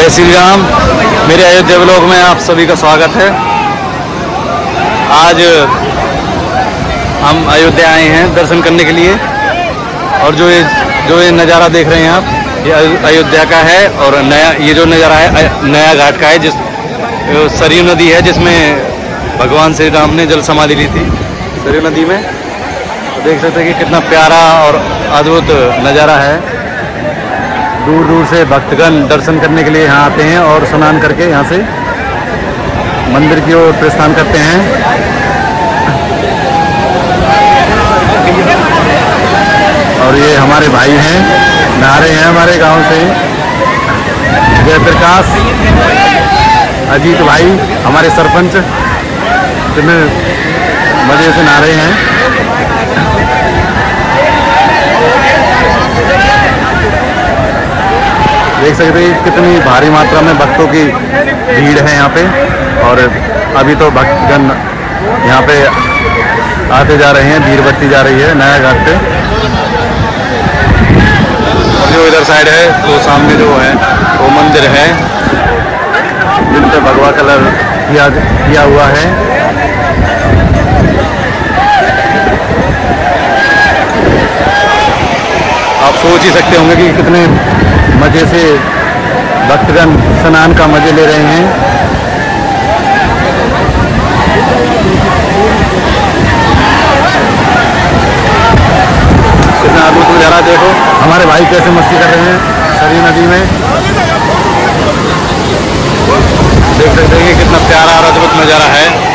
जय श्री राम। मेरे अयोध्या ब्लॉग में आप सभी का स्वागत है। आज हम अयोध्या आए हैं दर्शन करने के लिए, और जो ये नज़ारा देख रहे हैं आप, ये अयोध्या का है। और नया ये जो नज़ारा है नया घाट का है, जिस सरयू नदी है जिसमें भगवान श्री राम ने जल समाधि ली थी सरयू नदी में। देख सकते हैं कि कितना प्यारा और अद्भुत नज़ारा है। दूर दूर से भक्तगण दर्शन करने के लिए यहाँ आते हैं और स्नान करके यहाँ से मंदिर की ओर प्रस्थान करते हैं। और ये हमारे भाई हैं, नहा रहे हैं हमारे गांव से, जयप्रकाश अजीत भाई हमारे सरपंच, जिन्हें मजे से नहा रहे हैं। देख सकते हैं कितनी भारी मात्रा में भक्तों की भीड़ है यहाँ पे, और अभी तो भक्तगण यहाँ पे आते जा रहे हैं, भीड़ बढ़ती जा रही है नया घाट पे। जो इधर साइड है तो सामने जो है वो मंदिर है, जिन पे भगवा कलर किया हुआ है। आप सोच ही सकते होंगे कि कितने मजे से भक्तगण स्नान का मजे ले रहे हैं। कितना अद्भुत नजारा, देखो हमारे भाई कैसे मस्ती कर रहे हैं सरयू नदी में। देख सकते हैं कितना प्यारा और अद्भुत नजारा है।